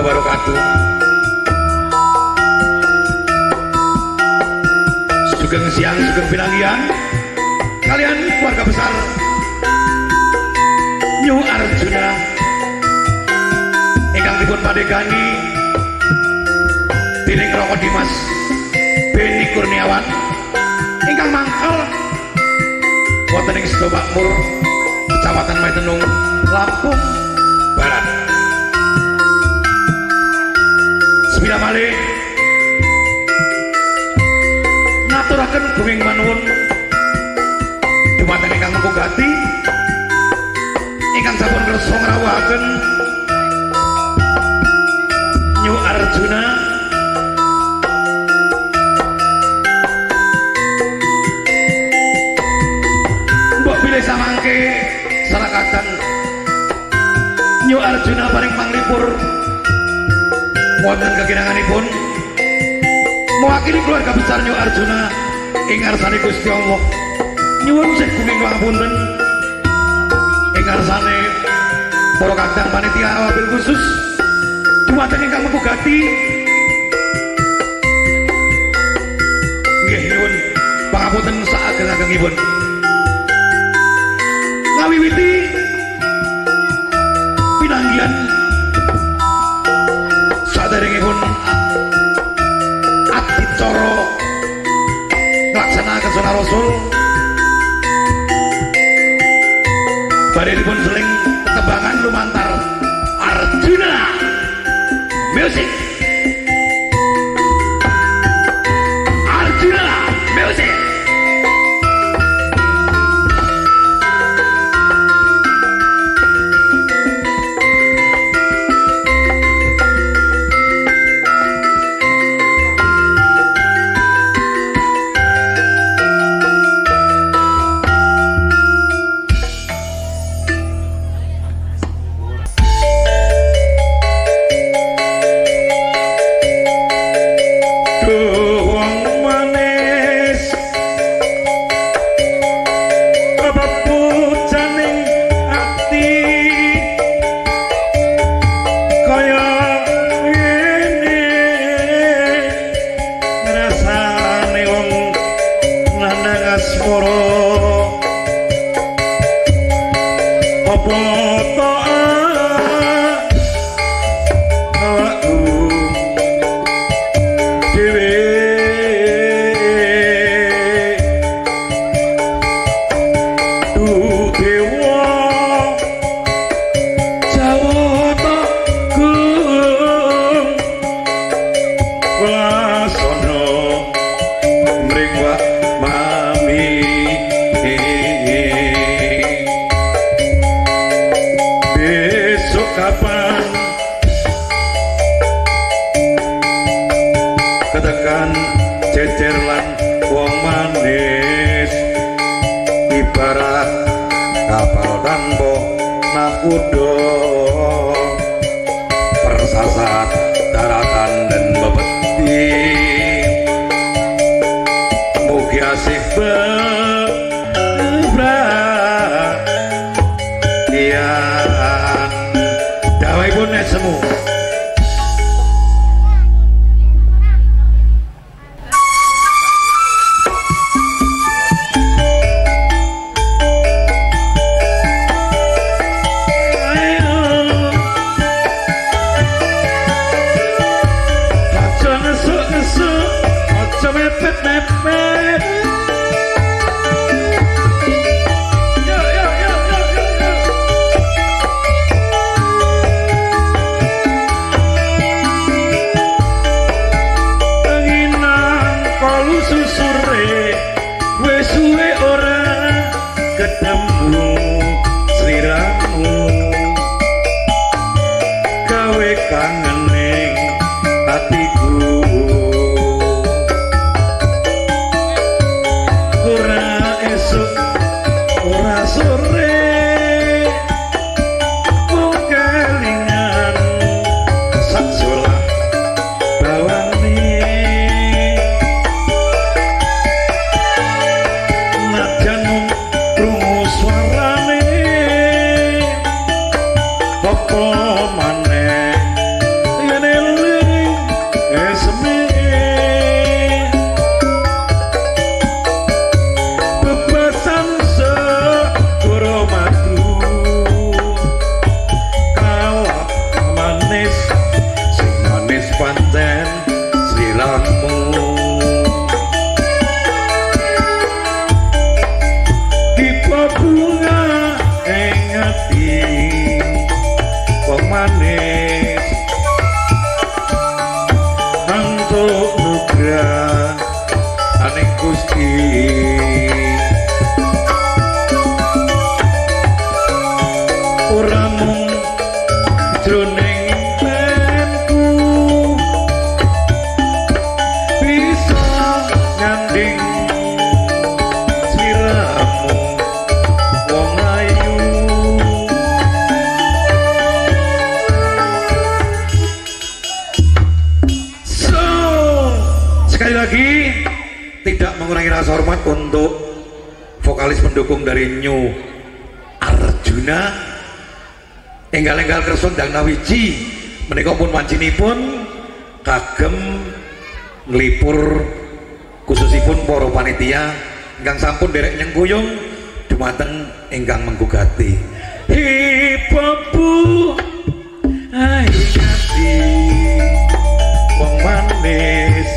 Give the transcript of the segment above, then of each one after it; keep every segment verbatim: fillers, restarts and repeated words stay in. wabarakatuh. Sugeng siang, sugeng pinanggihan. Kalian keluarga besar New Arjuna ingkang dipun padhegani dening Roko Dimas Binti Kurniawan ingkang mangkal wonten ing Desa Makmur, Kecamatan Mentung, Lampung Barat. Bismillahirrahmanirrahim. Ngaturaken gunging manuwun dumateng ingkang muga gati ingkang sampun kersa ngrawuhaken New Arjuna mbok bilih samangke sarakatan New Arjuna paring panglipur wonten kekinanganipun mewakili keluarga besar New Arjuna ing ngarsane Gusti Allah nyuwun sedaya pangapunten ing ngarsane para kadang panitia wabil khusus dumateng ingkang mugati nggih nyuwun pangapunten saageng-agengipun. Ngawiwiti pinanggihan saderengipun coro melaksanakan sunah Rasul badhe dipun seling tebangan lumantar Arjuna Music. Arjuna Music. Apa maneh ya bentuk nugrah aning Gusti ora mung jroning penku bisa nyanding sliramu wong ayu so sekali lagi tidak mengurangi rasa hormat untuk vokalis pendukung dari New Arjuna enggal-enggal kersun dan nawiji menikah pun mancinipun kagem ngelipur khususipun para panitia enggang sampun derek nyengkuyung dumateng enggang menggugati hipopu hai jati wong manis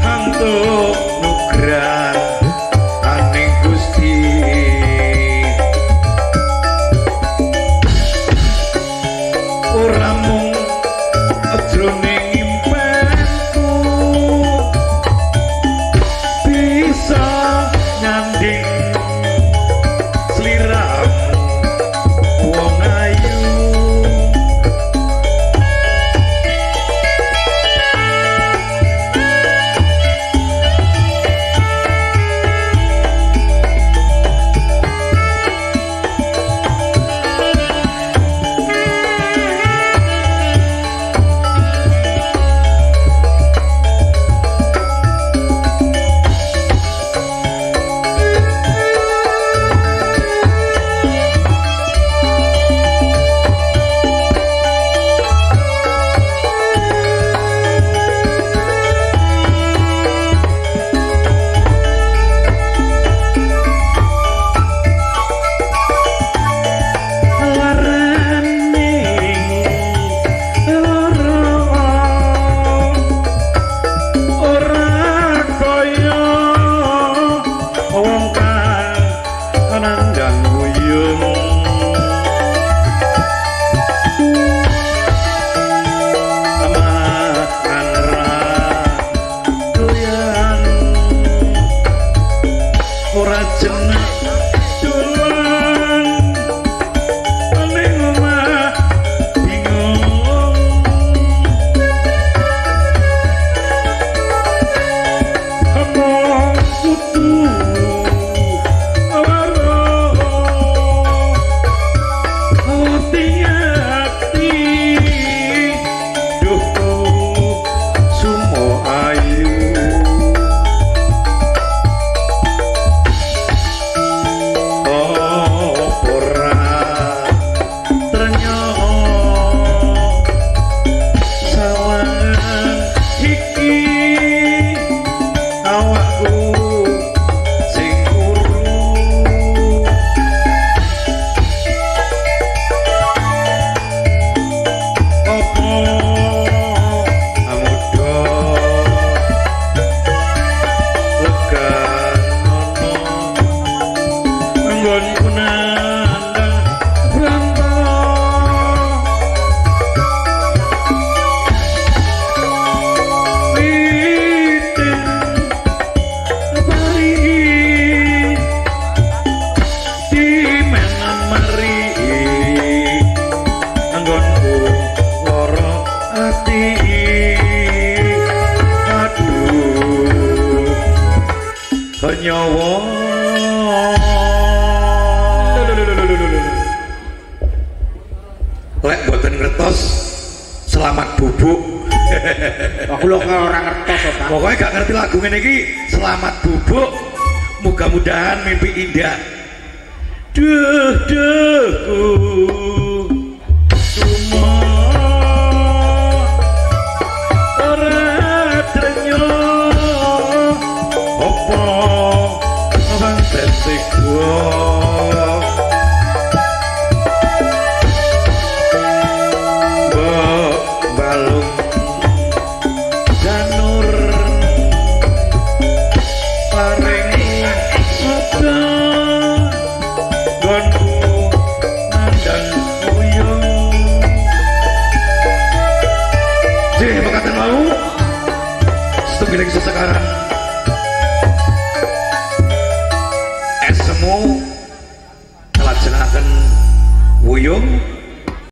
hantuk nugrah aning Gusti sekarang.